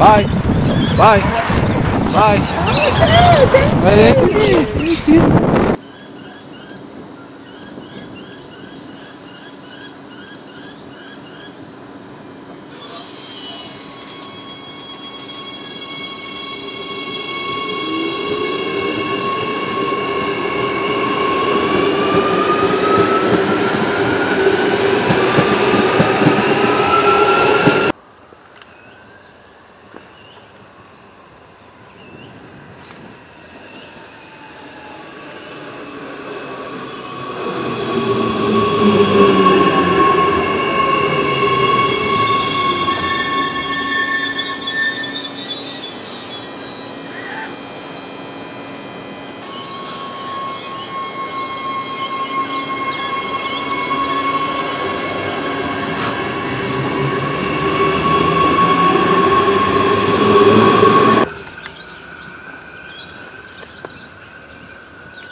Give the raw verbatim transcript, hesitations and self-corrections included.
Bye. Bye. Bye. Bye. Bye.